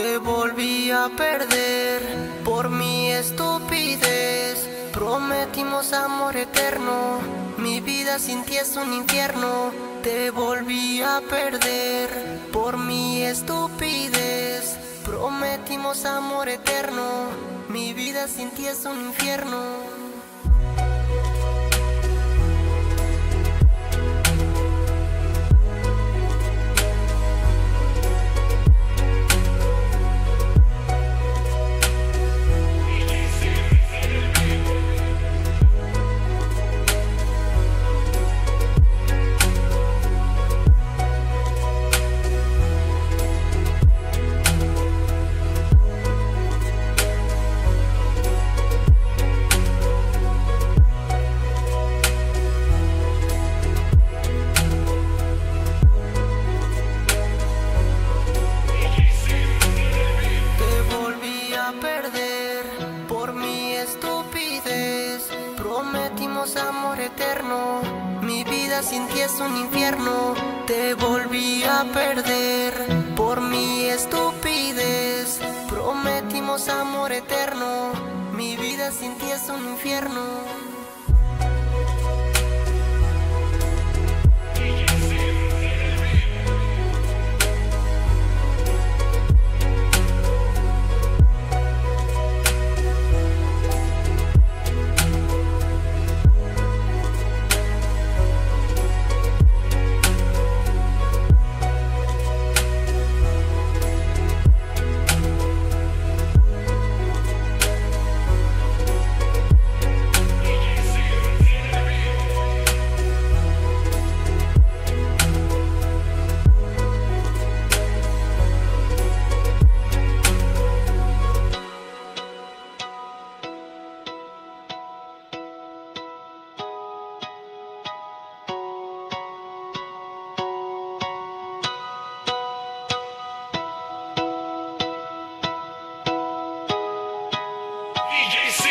te volví a perder por mi estupidez. Prometimos amor eterno, mi vida sin ti es un infierno. Te volví a perder por mi estupidez. Prometimos amor eterno, mi vida sin ti es un infierno. Amor eterno, mi vida sin ti es un infierno. Te volví a perder por mi estupidez. Prometimos amor eterno, mi vida sin ti es un infierno. DJ C.